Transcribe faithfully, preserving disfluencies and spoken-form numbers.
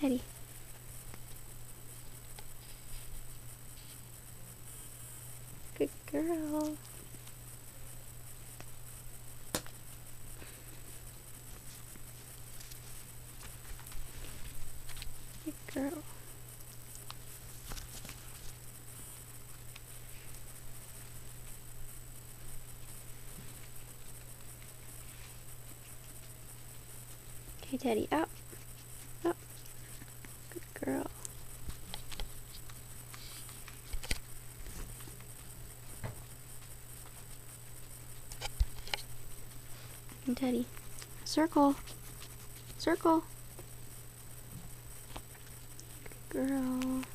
Teddy. Good girl. Good girl. Okay, Teddy, up. Up. Good girl. And Teddy, circle. Circle. Good girl.